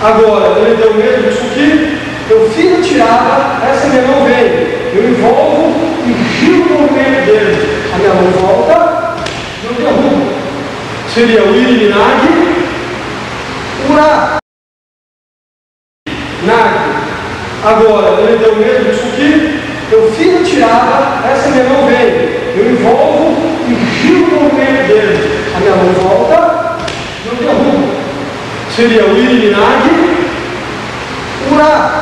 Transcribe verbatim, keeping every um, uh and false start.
Agora, ele deu medo disso aqui, eu fiz a tirada, essa minha mão vem, eu envolvo e giro o movimento dele. A minha mão volta, não derrubo. Seria o Iri Nag, Ura Nag. Agora, ele deu medo disso aqui, eu fiz a tirada, essa minha mão vem, eu envolvo e giro o movimento dele. A minha mão volta, não derrubo. Seria o Iri Nag, Ura